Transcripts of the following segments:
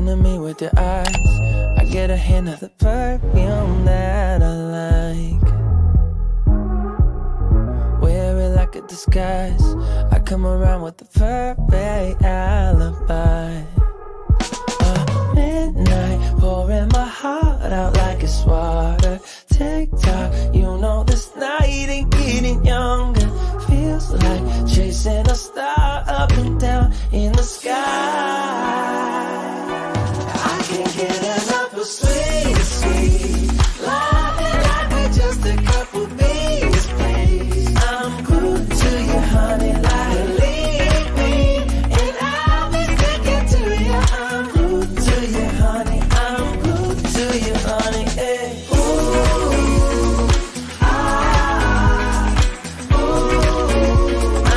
looking at me with your eyes, I get a hint of the perfume that I like. Wear it like a disguise, I come around with the perfect alibi. Midnight, pouring my heart out like it's water. Tick tock, you know this night ain't getting younger. Feels like chasing a star up and down in the sky. I can't get enough of sweet, sweet love, like we're just a couple bees, please. I'm glued to you, honey, like believe me. And I'll be sticking to you. I'm glued to you, honey. I'm glued to you, honey. Hey. Ooh, ah, ooh,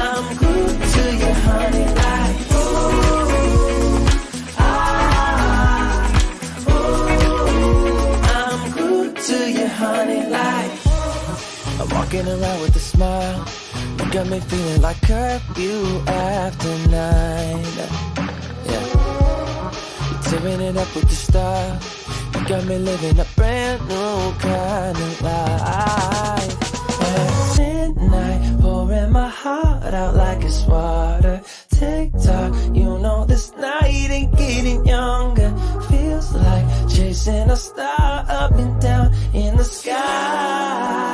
I'm glued to you, honey, like. Walking around with a smile, you got me feeling like curfew after 9. Yeah, you're tearing it up with your style. You got me living a brand new kind of life. At midnight, pouring my heart out like it's water. Tick tock, you know this night ain't getting younger. Feels like chasing a star up and down in the sky.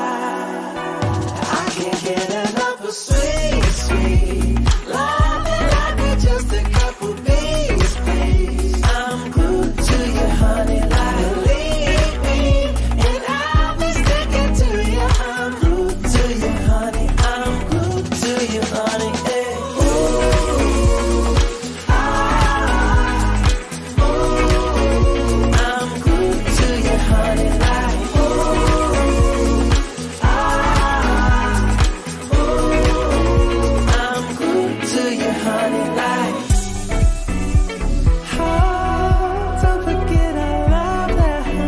Can't get enough of sweet, sweet love, like we're just a couple bees, please. I'm glued to you, honey, like believe me. And I'll be sticking to you. I'm glued to you, honey. I'm glued to you, honey. Hey. Ooh, ah, ooh, I'm glued to you, honey, like.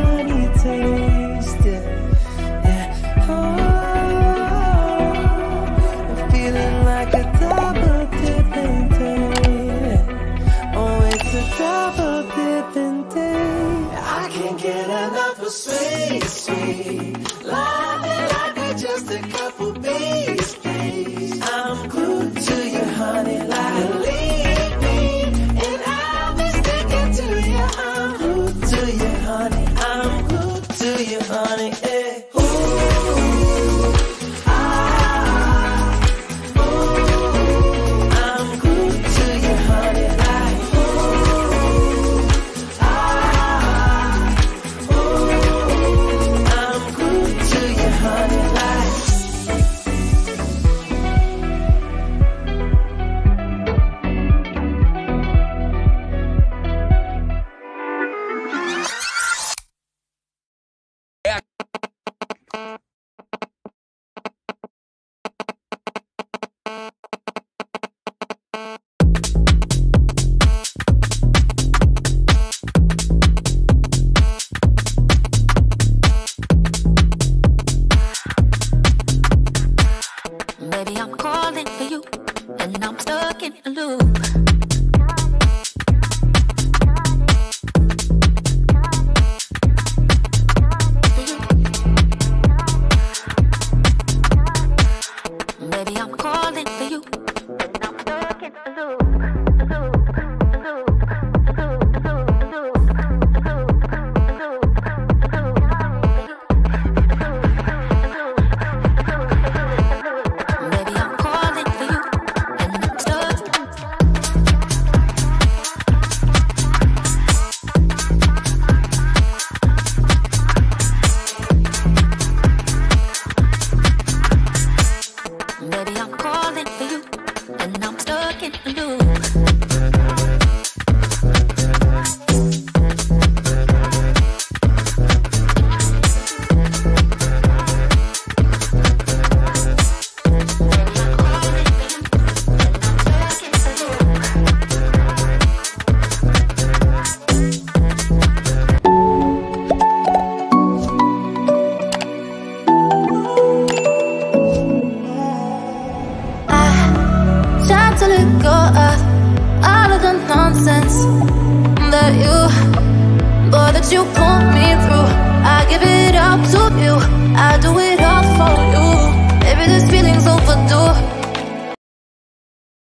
Sweet, sweet love, like we're just a couple bees, please. I'm glued to you, honey, like believe me. And I'll be sticking to you. I'm glued to you, honey. I'm glued to you, honey. Hey. Ooh, ah, ooh, I'm glued to you, honey, like. Go of all of the nonsense that without you, boy, that you pull me through. I give it up to you, I do it all for you. Maybe this feeling's over.